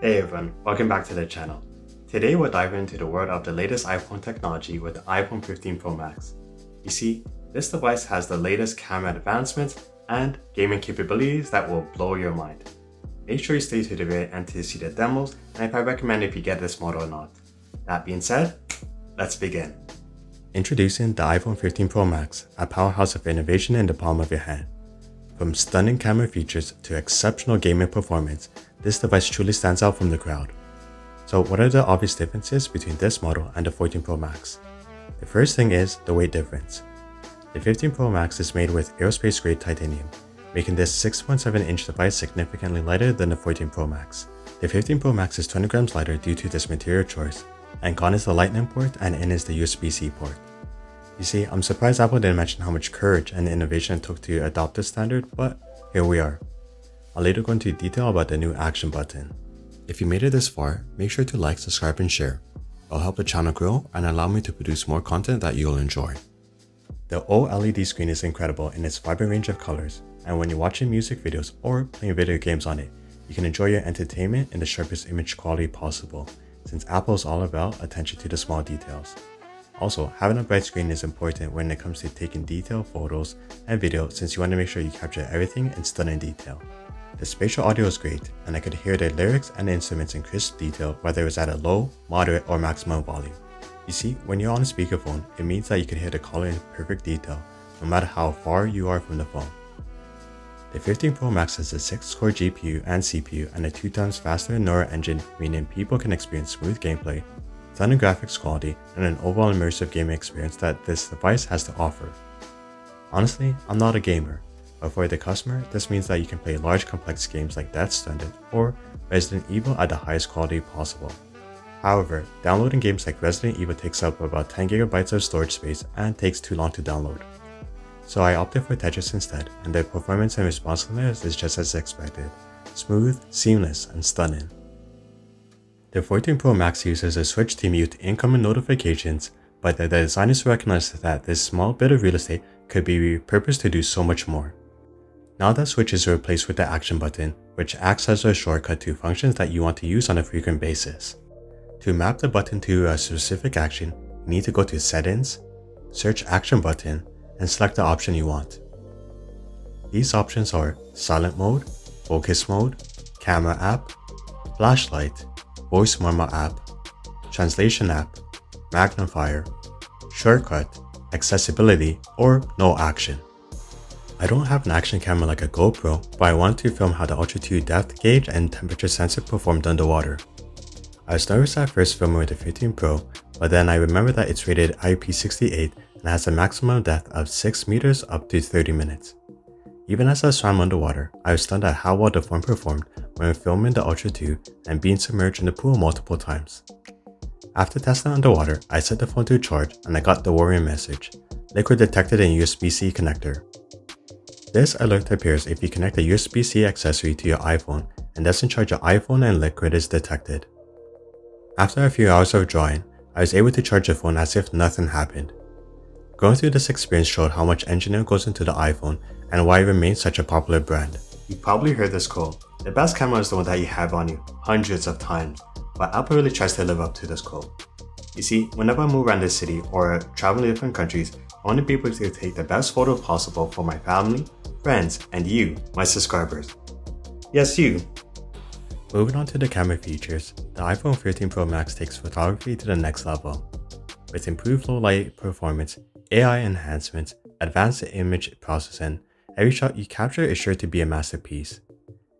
Hey everyone, welcome back to the channel. Today we'll dive into the world of the latest iPhone technology with the iPhone 15 Pro Max. You see, this device has the latest camera advancements and gaming capabilities that will blow your mind. Make sure you stay to the very end to see the demos and if I recommend if you get this model or not. That being said, let's begin. Introducing the iPhone 15 Pro Max, a powerhouse of innovation in the palm of your hand. From stunning camera features to exceptional gaming performance, this device truly stands out from the crowd. So what are the obvious differences between this model and the 14 Pro Max? The first thing is the weight difference. The 15 Pro Max is made with aerospace-grade titanium, making this 6.7-inch device significantly lighter than the 14 Pro Max. The 15 Pro Max is 20 grams lighter due to this material choice, and gone is the lightning port and in is the USB-C port. You see, I'm surprised Apple didn't mention how much courage and innovation it took to adopt this standard, but here we are. I'll later go into detail about the new action button. If you made it this far, make sure to like, subscribe, and share. It'll help the channel grow and allow me to produce more content that you'll enjoy. The OLED screen is incredible in its vibrant range of colors, and when you're watching music videos or playing video games on it, you can enjoy your entertainment in the sharpest image quality possible, since Apple is all about attention to the small details. Also, having a bright screen is important when it comes to taking detailed photos and video, since you want to make sure you capture everything in stunning detail. The spatial audio is great, and I could hear the lyrics and the instruments in crisp detail whether it was at a low, moderate, or maximum volume. You see, when you're on a speakerphone, it means that you can hear the caller in perfect detail, no matter how far you are from the phone. The 15 Pro Max has a 6-core GPU and CPU and a 2x faster Neural engine, meaning people can experience smooth gameplay, stunning graphics quality, and an overall immersive gaming experience that this device has to offer. Honestly, I'm not a gamer, but for the customer, this means that you can play large complex games like Death Stranded or Resident Evil at the highest quality possible. However, downloading games like Resident Evil takes up about 10 GB of storage space and takes too long to download. So I opted for Tetris instead, and their performance and responsiveness is just as expected, smooth, seamless, and stunning. The 14 Pro Max uses a switch to mute incoming notifications, but the designers recognized that this small bit of real estate could be repurposed to do so much more. Now that switch is replaced with the action button, which acts as a shortcut to functions that you want to use on a frequent basis. To map the button to a specific action, you need to go to Settings, search Action Button, and select the option you want. These options are Silent Mode, Focus Mode, Camera App, Flashlight, Voice Memo app, Translation app, Magnifier, Shortcut, Accessibility, or No Action. I don't have an action camera like a GoPro, but I wanted to film how the Ultra 2 depth gauge and temperature sensor performed underwater. I was nervous at first filming with the 15 Pro, but then I remembered that it's rated IP68 and has a maximum depth of 6 meters up to 30 minutes. Even as I swam underwater, I was stunned at how well the phone performed when filming the Ultra 2 and being submerged in the pool multiple times. After testing underwater, I set the phone to charge and I got the warning message, liquid detected in USB-C connector. This alert appears if you connect a USB-C accessory to your iPhone and doesn't charge your iPhone and liquid is detected. After a few hours of drawing, I was able to charge the phone as if nothing happened. Going through this experience showed how much engineering goes into the iPhone and why it remains such a popular brand. You probably heard this quote, the best camera is the one that you have on you, hundreds of times, but Apple really tries to live up to this quote. You see, whenever I move around the city or travel to different countries, I want to be able to take the best photo possible for my family, friends, and you, my subscribers. Yes, you! Moving on to the camera features, the iPhone 15 Pro Max takes photography to the next level. With improved low light performance, AI enhancements, advanced image processing, every shot you capture is sure to be a masterpiece.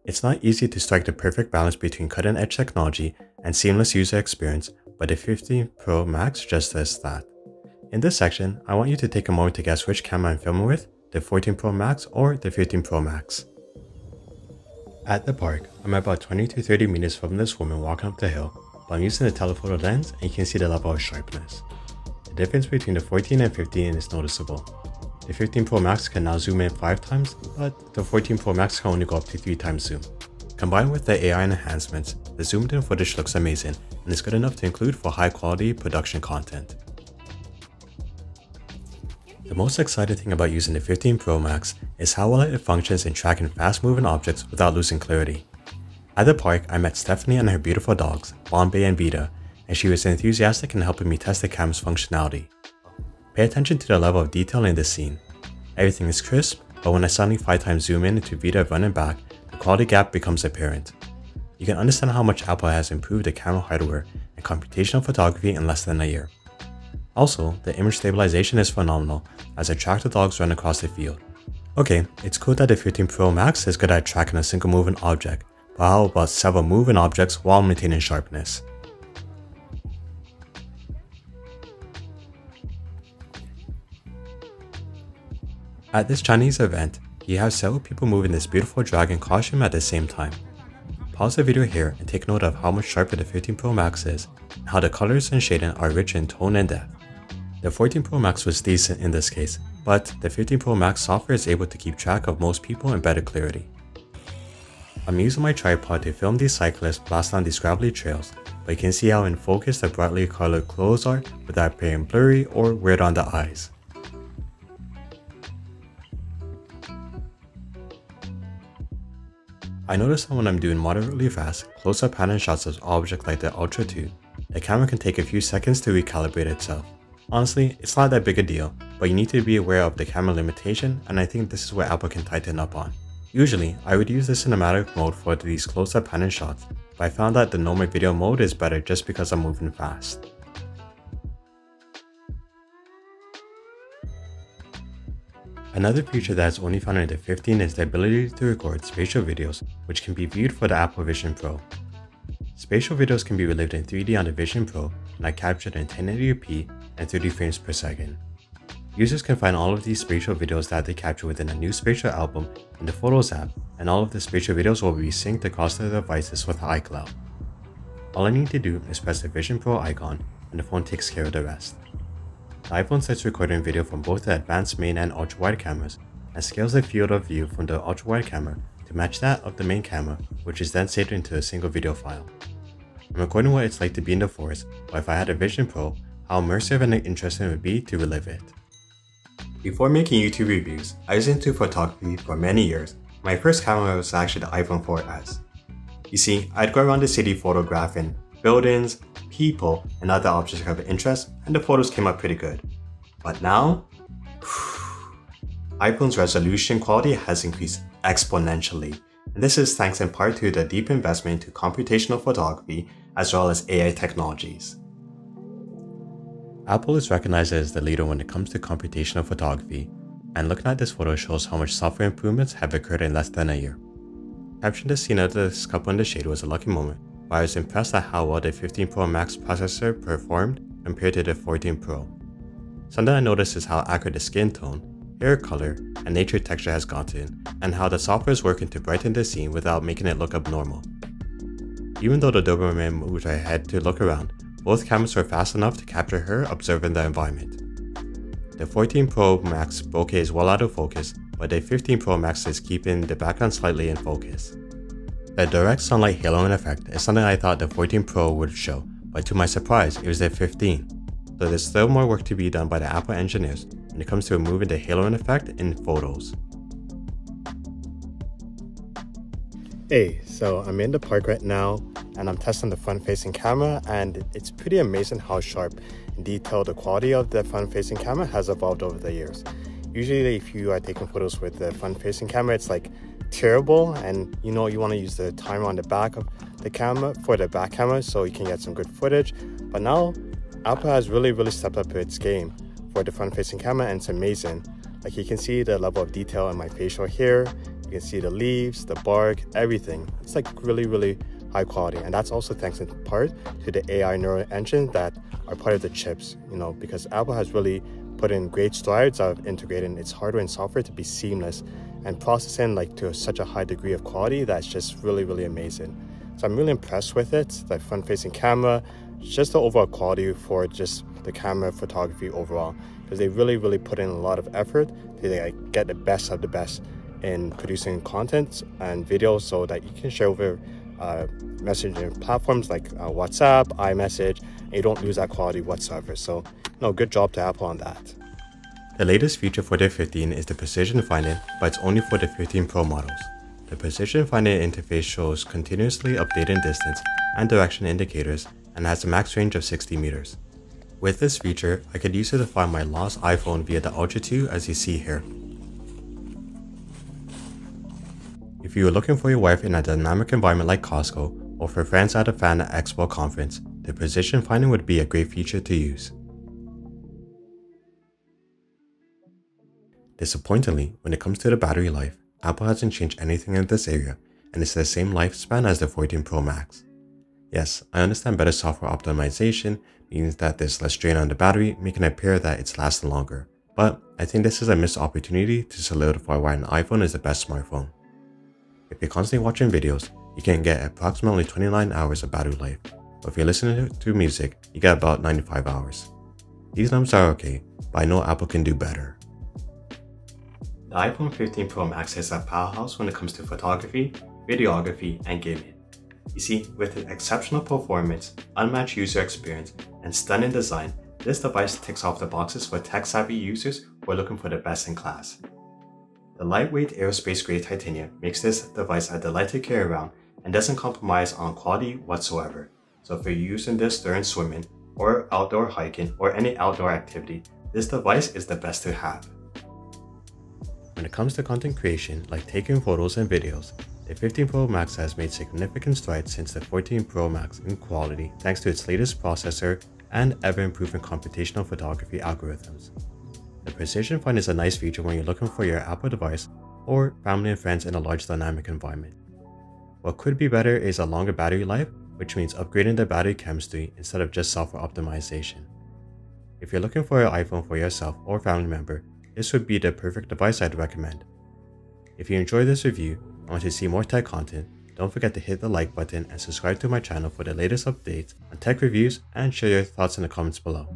It's not easy to strike the perfect balance between cutting-edge technology and seamless user experience, but the 15 Pro Max just does that. In this section, I want you to take a moment to guess which camera I'm filming with, the 14 Pro Max or the 15 Pro Max. At the park, I'm about 20 to 30 meters from this woman walking up the hill, but I'm using the telephoto lens and you can see the level of sharpness. The difference between the 14 and 15 is noticeable. The 15 Pro Max can now zoom in 5 times, but the 14 Pro Max can only go up to 3 times zoom. Combined with the AI enhancements, the zoomed in footage looks amazing and is good enough to include for high quality production content. The most exciting thing about using the 15 Pro Max is how well it functions in tracking fast moving objects without losing clarity. At the park, I met Stephanie and her beautiful dogs, Bombay and Vita, and she was enthusiastic in helping me test the cam's functionality. Pay attention to the level of detail in this scene. Everything is crisp, but when I suddenly 5x zoom in into Vita running back, the quality gap becomes apparent. You can understand how much Apple has improved the camera hardware and computational photography in less than a year. Also, the image stabilization is phenomenal as I track the dogs run across the field. Okay, it's cool that the 15 Pro Max is good at tracking a single moving object, but how about several moving objects while maintaining sharpness? At this Chinese event, you have several people moving this beautiful dragon costume at the same time. Pause the video here and take note of how much sharper the 15 Pro Max is and how the colors and shading are rich in tone and depth. The 14 Pro Max was decent in this case, but the 15 Pro Max software is able to keep track of most people in better clarity. I'm using my tripod to film these cyclists blast down these gravelly trails, but you can see how in focus the brightly colored clothes are without appearing blurry or weird on the eyes. I notice that when I'm doing moderately fast, close-up panning shots of objects like the Ultra 2, the camera can take a few seconds to recalibrate itself. Honestly, it's not that big a deal, but you need to be aware of the camera limitation, and I think this is where Apple can tighten up on. Usually, I would use the cinematic mode for these close-up panning shots, but I found that the normal video mode is better just because I'm moving fast. Another feature that is only found in the 15 is the ability to record spatial videos, which can be viewed for the Apple Vision Pro. Spatial videos can be relived in 3D on the Vision Pro and are captured in 1080p and 30 frames per second. Users can find all of these spatial videos that they capture within a new spatial album in the Photos app, and all of the spatial videos will be synced across their devices with iCloud. All I need to do is press the Vision Pro icon and the phone takes care of the rest. The iPhone starts recording video from both the advanced main and ultra-wide cameras and scales the field of view from the ultra-wide camera to match that of the main camera, which is then saved into a single video file. I'm recording what it's like to be in the forest, but if I had a Vision Pro, how immersive and interesting it would be to relive it. Before making YouTube reviews, I was into photography for many years. My first camera was actually the iPhone 4s. You see, I'd go around the city photographing buildings, people, and other objects of interest, and the photos came up pretty good. But now, iPhone's resolution quality has increased exponentially, and this is thanks in part to the deep investment into computational photography as well as AI technologies. Apple is recognized as the leader when it comes to computational photography, and looking at this photo shows how much software improvements have occurred in less than a year. Capturing the scene of this couple in the shade was a lucky moment, but I was impressed at how well the 15 Pro Max processor performed compared to the 14 Pro. Something I noticed is how accurate the skin tone, hair color, and nature texture has gotten, and how the software is working to brighten the scene without making it look abnormal. Even though the Doberman moved her head to look around, both cameras were fast enough to capture her observing the environment. The 14 Pro Max bokeh is well out of focus, but the 15 Pro Max is keeping the background slightly in focus. The direct sunlight haloing effect is something I thought the 14 Pro would show, but to my surprise, it was the 15. So there's still more work to be done by the Apple engineers when it comes to removing the haloing effect in photos. Hey, so I'm in the park right now and I'm testing the front-facing camera, and it's pretty amazing how sharp and detailed the quality of the front-facing camera has evolved over the years. Usually if you are taking photos with the front-facing camera, it's like terrible, and you know you want to use the timer on the back of the camera for the back camera so you can get some good footage. But now Apple has really stepped up its game for the front facing camera, and it's amazing. Like, you can see the level of detail in my facial hair, you can see the leaves, the bark, everything. It's like really high quality, and that's also thanks in part to the AI neural engine that are part of the chips, you know, because Apple has really put in great strides of integrating its hardware and software to be seamless and processing like to such a high degree of quality that's just really amazing. So I'm really impressed with it, the front-facing camera, just the overall quality for just the camera photography overall, because they really put in a lot of effort to like get the best of the best in producing content and videos so that you can share over messaging platforms like WhatsApp, iMessage, and you don't lose that quality whatsoever. So no, good job to Apple on that. The latest feature for the 15 is the precision finding, but it's only for the 15 Pro models. The precision finding interface shows continuously updated distance and direction indicators and has a max range of 60 meters. With this feature, I could use it to find my lost iPhone via the Ultra 2 as you see here. If you are looking for your wife in a dynamic environment like Costco or for friends at a Fan Expo conference, the position finding would be a great feature to use. Disappointingly, when it comes to the battery life, Apple hasn't changed anything in this area and it's the same lifespan as the 14 Pro Max. Yes, I understand better software optimization means that there's less drain on the battery, making it appear that it's lasting longer, but I think this is a missed opportunity to solidify why an iPhone is the best smartphone. If you're constantly watching videos, you can get approximately 29 hours of battery life, but if you're listening to music, you get about 95 hours. These numbers are okay, but I know Apple can do better. The iPhone 15 Pro Max is a powerhouse when it comes to photography, videography, and gaming. You see, with its exceptional performance, unmatched user experience, and stunning design, this device ticks off the boxes for tech-savvy users who are looking for the best in class. The lightweight aerospace-grade titanium makes this device a delight to carry around and doesn't compromise on quality whatsoever. So if you're using this during swimming or outdoor hiking or any outdoor activity, this device is the best to have. When it comes to content creation, like taking photos and videos, the 15 Pro Max has made significant strides since the 14 Pro Max in quality thanks to its latest processor and ever-improving computational photography algorithms. The precision find is a nice feature when you're looking for your Apple device or family and friends in a large dynamic environment. What could be better is a longer battery life, which means upgrading the battery chemistry instead of just software optimization. If you're looking for an iPhone for yourself or family member, this would be the perfect device I'd recommend. If you enjoyed this review and want to see more tech content, don't forget to hit the like button and subscribe to my channel for the latest updates on tech reviews and share your thoughts in the comments below.